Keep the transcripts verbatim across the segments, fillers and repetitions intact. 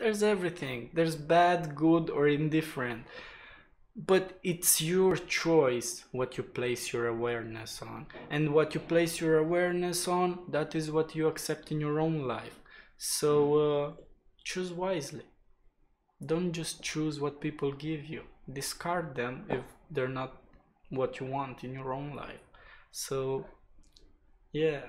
There's everything. There's bad, good, or indifferent. But it's your choice what you place your awareness on. And what you place your awareness on, that is what you accept in your own life. So uh, choose wisely. Don't just choose what people give you. Discard them if they're not what you want in your own life. So, yeah.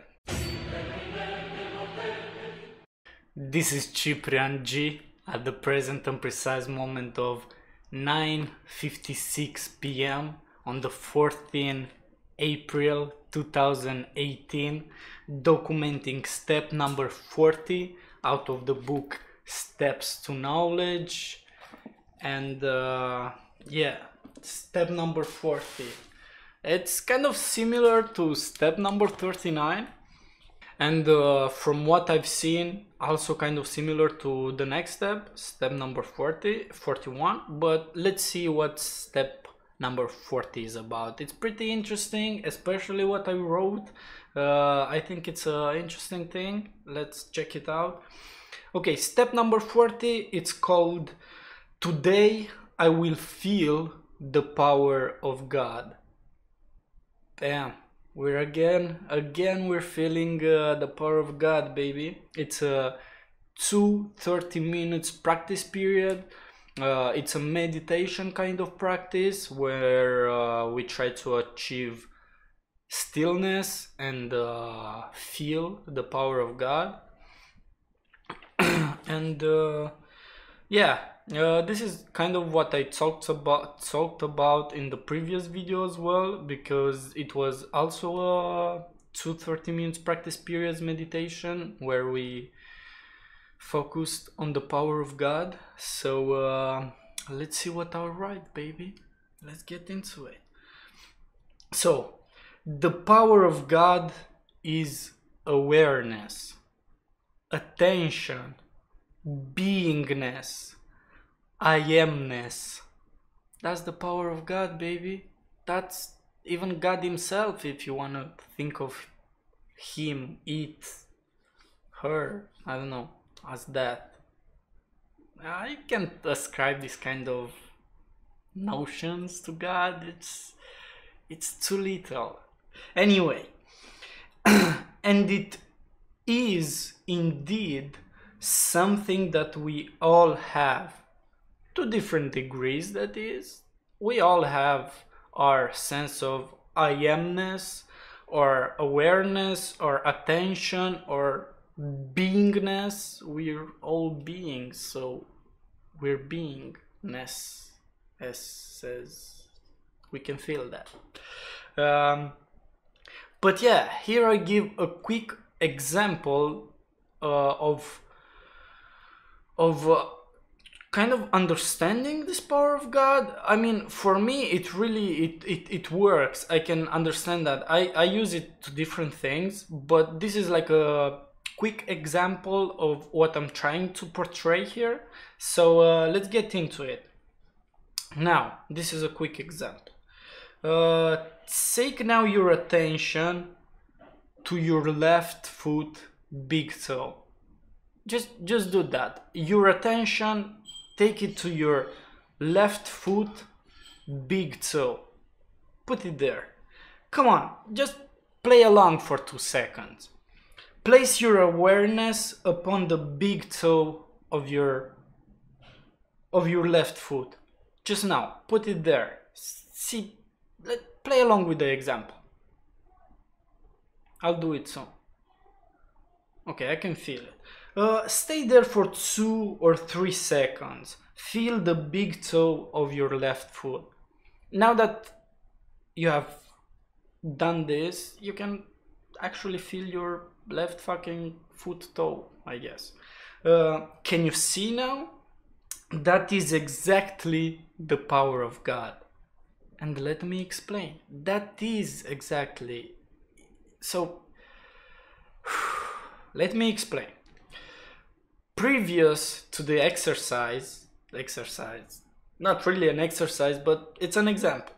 This is Ciprian G at the present and precise moment of nine fifty-six p m on the fourteenth of April two thousand eighteen, documenting step number forty out of the book Steps to Knowledge. And uh, yeah, step number forty. It's kind of similar to step number thirty-nine, and uh, from what I've seen, also kind of similar to the next step, step number forty, forty-one, but let's see what step number forty is about. It's pretty interesting, especially what I wrote. Uh, I think it's an interesting thing. Let's check it out. Okay, step number forty, it's called "Today I will feel the power of God." Damn, we're again, again we're feeling uh, the power of God, baby. It's a two thirty minutes practice period. Uh, it's a meditation kind of practice where uh, we try to achieve stillness and uh, feel the power of God. And uh, yeah. Uh, this is kind of what I talked about talked about in the previous video as well, because it was also a two thirty minutes practice periods meditation where we focused on the power of God. So uh, let's see what I'll write, baby. Let's get into it. So, the power of God is awareness, attention, beingness, I amness. That's the power of God, baby. That's even God himself, if you want to think of him, it, her, I don't know, as that. I can't ascribe this kind of notions to God. It's, it's too little. Anyway, and it is indeed something that we all have. To different degrees, that is. We all have our sense of I amness, or awareness, or attention, or beingness. We're all beings, so we're beingness, as says, we can feel that. Um, but yeah, here I give a quick example uh, of of. Uh, kind of understanding this power of God. I mean, for me, it really, it, it, it works. I can understand that. I, I use it to different things, but this is like a quick example of what I'm trying to portray here. So uh, let's get into it. Now, this is a quick example. Uh, take now your attention to your left foot, big toe. Just, just do that. Your attention, take it to your left foot, big toe. Put it there. Come on, just play along for two seconds. Place your awareness upon the big toe of your, of your left foot. Just now, put it there. See, let's play along with the example. I'll do it soon. Okay, I can feel it. Uh, stay there for two or three seconds. Feel the big toe of your left foot. Now that you have done this, you can actually feel your left fucking foot toe, I guess. Uh, can you see now? That is exactly the power of God. And let me explain. That is exactly... So, let me explain. Previous to the exercise, exercise, not really an exercise, but it's an example.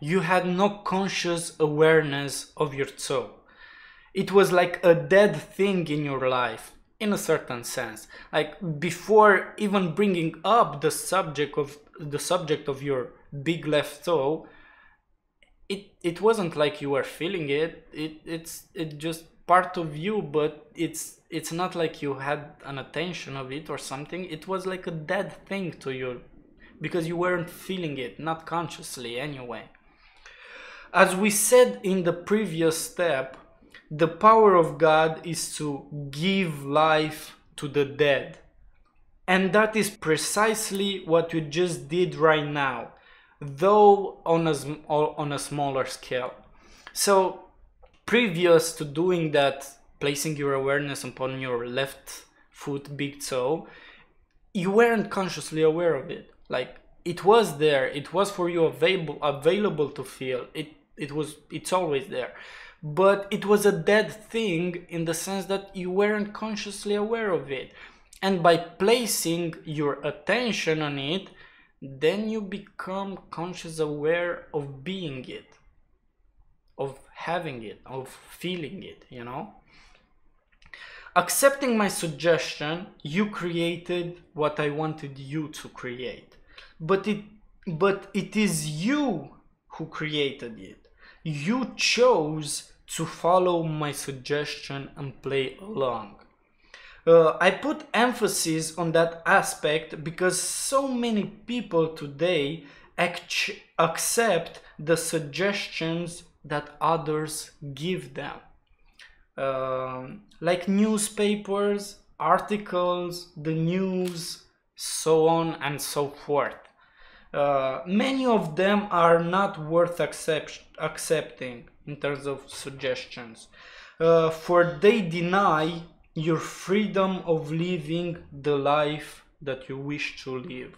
You had no conscious awareness of your toe. It was like a dead thing in your life. in a certain sense, like before even bringing up the subject of the subject of your big left toe, it it wasn't like you were feeling it. It it's it just part of you, but it's it's not like you had an attention of it or something. It was like a dead thing to you, because you weren't feeling it, not consciously anyway. As we said in the previous step, the power of God is to give life to the dead. And that is precisely what you just did right now, though on a, on a smaller scale. So, previous to doing that, placing your awareness upon your left foot, big toe, you weren't consciously aware of it. Like, it was there, it was for you available, available to feel, it, it was, it's always there. But it was a dead thing in the sense that you weren't consciously aware of it. And by placing your attention on it, then you become conscious aware of being it, of having it, of feeling it, you know? Accepting my suggestion, you created what I wanted you to create. But it, but it is you who created it. You chose to follow my suggestion and play along. Uh, I put emphasis on that aspect because so many people today ac- accept the suggestions that others give them. Um, like newspapers, articles, the news, so on and so forth. Uh, many of them are not worth accept accepting in terms of suggestions, uh, for they deny your freedom of living the life that you wish to live.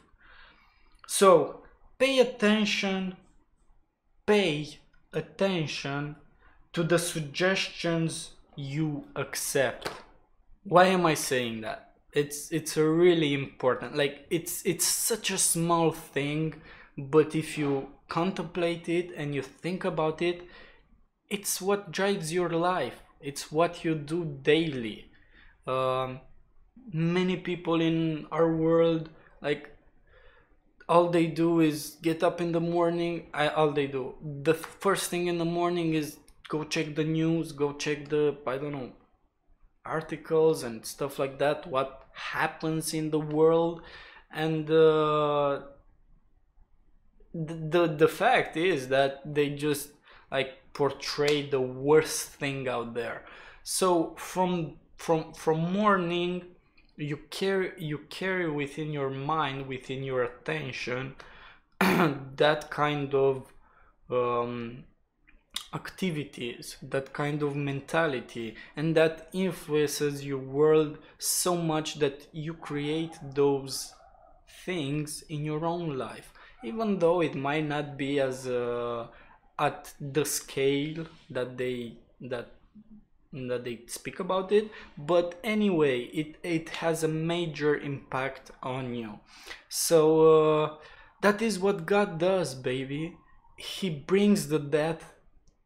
So pay attention, pay attention to the suggestions you accept. Why am I saying that? It's it's a really important, like it's it's such a small thing, but if you contemplate it and you think about it, it's what drives your life. It's what you do daily. Um, many people in our world, like all they do is get up in the morning. I, all they do the first thing in the morning is go check the news, go check the I don't know. articles and stuff like that, what happens in the world. And uh, the the fact is that they just like portray the worst thing out there. So from from from morning you carry you carry within your mind, within your attention, that kind of um activities, that kind of mentality, and that influences your world so much that you create those things in your own life, even though it might not be as uh, at the scale that they that that they speak about it, but anyway it it has a major impact on you. So uh, that is what God does, baby. He brings the death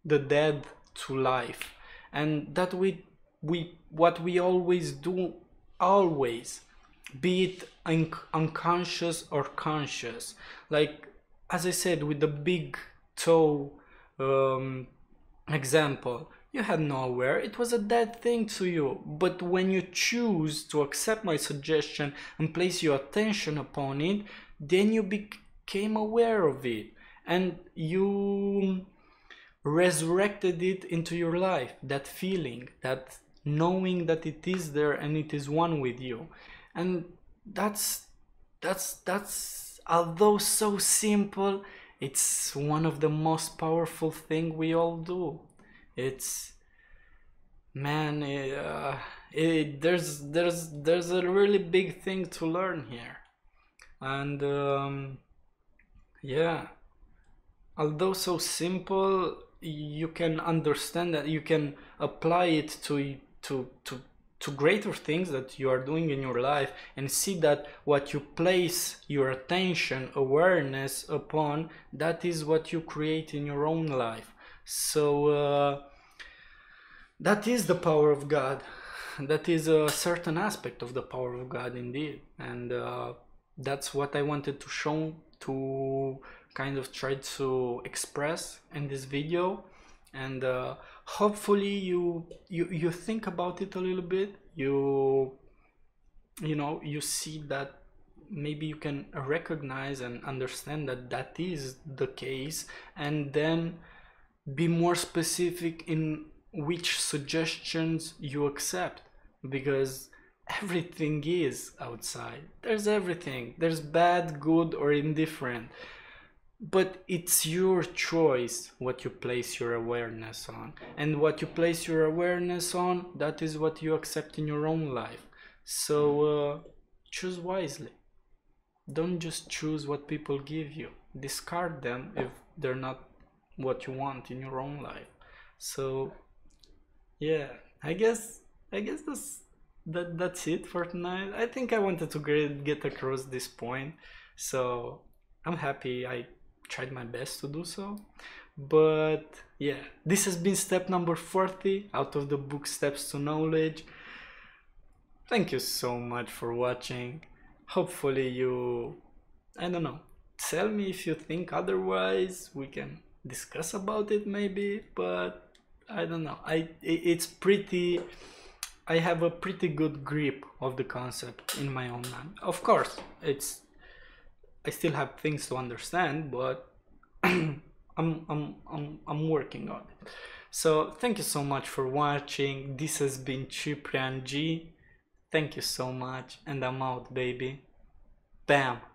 the dead to life, and that we we what we always do, always, be it un unconscious or conscious, like as I said with the big toe um, example, you had no aware, it was a dead thing to you. But when you choose to accept my suggestion and place your attention upon it, then you became aware of it and you resurrected it into your life, that feeling, that knowing that it is there and it is one with you. And that's that's that's although so simple, it's one of the most powerful thing we all do. It's man it, uh, it, there's there's there's a really big thing to learn here. And um, yeah, although so simple, you can understand that, you can apply it to to to to greater things that you are doing in your life, and see that what you place your attention, awareness upon, that is what you create in your own life. So uh, that is the power of God. that is a certain aspect of the power of God indeed, and uh, that's what I wanted to show, to kind of try to express in this video. And uh, hopefully you, you you think about it a little bit, you you know, you see that maybe you can recognize and understand that that is the case, and then be more specific in which suggestions you accept, because everything is outside. There's everything. There's bad, good, or indifferent. But it's your choice what you place your awareness on. And what you place your awareness on, that is what you accept in your own life. So uh, choose wisely. Don't just choose what people give you. Discard them if they're not what you want in your own life. So yeah, I guess I guess that's that that's it for tonight. I think I wanted to get, get across this point, so I'm happy I tried my best to do so. But yeah, this has been step number forty out of the book Steps to Knowledge. Thank you so much for watching. Hopefully you, I don't know, tell me if you think otherwise. We can discuss about it maybe, but I don't know. I it's pretty. I have a pretty good grip of the concept in my own mind. Of course, it's. I still have things to understand, but I'm I'm I'm I'm working on it. So thank you so much for watching. This has been Ciprian G. Thank you so much, and I'm out, baby. Bam.